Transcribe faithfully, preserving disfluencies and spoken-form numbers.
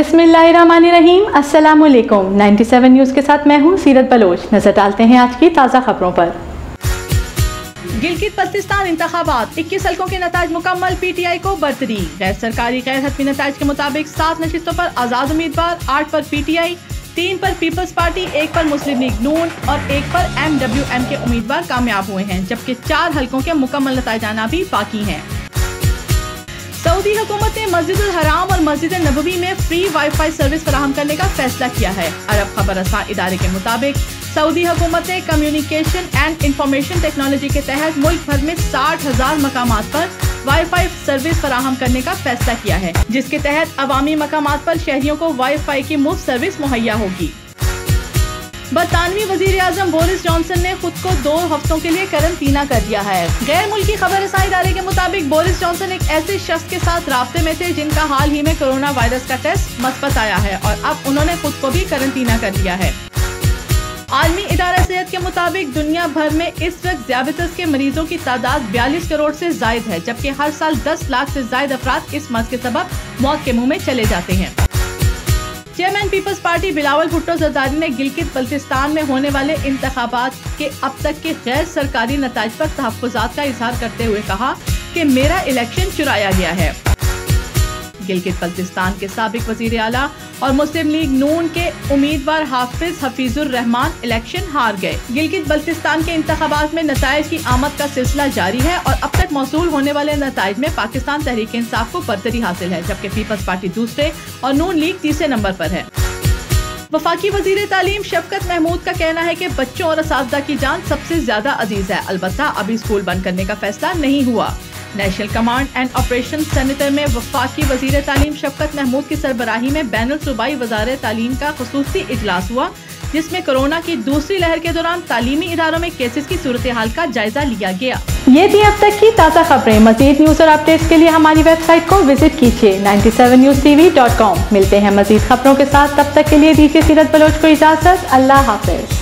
बिस्मिल्लाहिर्रहमानिर्रहीम। अस्सलामुअलैकुम। सत्तानवे न्यूज़ के साथ मैं हूँ सीरत बलोच। नजर डालते हैं आज की ताज़ा खबरों पर। गिलगित-बाल्टिस्तान इंतखाबात इक्कीस हल्कों के नताज मुकम्मल, पी टी आई को बरतरी। गैर सरकारी गैर हतमी नताज के मुताबिक सात नशिस्तों पर आज़ाद उम्मीदवार, आठ पर पी टी आई, तीन पर पीपल्स पार्टी, एक पर मुस्लिम लीग नून और एक पर एम डब्ल्यू एम के उम्मीदवार कामयाब हुए हैं, जबकि चार हल्कों के मुकम्मल नताज आना भी बाकी हैं। सऊदी हुकूमत ने मस्जिद अल हराम और मस्जिद अल नबवी में फ्री वाईफाई सर्विस फराहम करने का फैसला किया है। अरब खबर रसां इदारे के मुताबिक सऊदी हुकूमत ने कम्युनिकेशन एंड इंफॉर्मेशन टेक्नोलॉजी के तहत मुल्क भर में साठ हजार मकामात पर वाईफाई सर्विस फराहम करने का फैसला किया है, जिसके तहत अवामी मकामात पर शहरियों को वाईफाई की मुफ्त सर्विस मुहैया होगी। बरतानवी वज़ीर-ए-आज़म बोरिस जॉनसन ने खुद को दो हफ्तों के लिए करंटीना कर दिया है। गैर मुल्की खबर रसां इदारे के मुताबिक बोरिस जॉनसन एक ऐसे शख्स के साथ राब्ते में थे जिनका हाल ही में कोरोना वायरस का टेस्ट मस्बत आया है और अब उन्होंने खुद को भी करंटीना कर दिया है। आलमी इदारा सेहत के मुताबिक दुनिया भर में इस वक्त डायबिटीज के मरीजों की तादाद बयालीस करोड़ से जायद है, जबकि हर साल दस लाख से जायद अफराद इस मर्ज के सबब मौत के मुंह में चले जाते हैं। Chairman Peoples Party Bilawal Bhutto Zardari ने गिलगित-बाल्टिस्तान में होने वाले इंतखाबात के अब तक के गैर सरकारी नताज पर तहफ़्फ़ुज़ात का इजहार करते हुए कहा कि मेरा इलेक्शन चुराया गया है। गिलगित-बाल्टिस्तान के साबिक वज़ीर आला और मुस्लिम लीग नून के उम्मीदवार हाफिज हफीजुर्रहमान इलेक्शन हार गए। गिलगित-बाल्टिस्तान के इंतखाबात में नताइज की आमद का सिलसिला जारी है और अब तक मौसूल होने वाले नताइज में पाकिस्तान तहरीक इंसाफ को बरतरी हासिल है, जबकि पीपल्स पार्टी दूसरे और नून लीग तीसरे नंबर पर है। वफाकी वज़ीर तालीम शफकत महमूद का कहना है कि बच्चों और असातिज़ा की जान सबसे ज्यादा अजीज है, अलबत्ता अभी स्कूल बंद करने का फैसला नहीं हुआ। National command and operation centre में वफाकी वज़ीर तालीम शफकत महमूद की सरबराही में बैनुल सूबाई वज़ारे तालीम का खुसूसी इजलास हुआ, जिसमें कोरोना की दूसरी लहर के दौरान तालीमी इदारों में केसेस की सूरत हाल का जायजा लिया गया। ये थी अब तक की ताज़ा खबरें। मज़ीद न्यूज़ और अपडेट्स के लिए हमारी वेबसाइट को विजिट कीजिए ninety seven news T V dot com. मिलते हैं मज़ीद खबरों के साथ, तब तक के लिए दीजिए सीरत बलोच को इजाज़त। अल्लाह हाफिज़।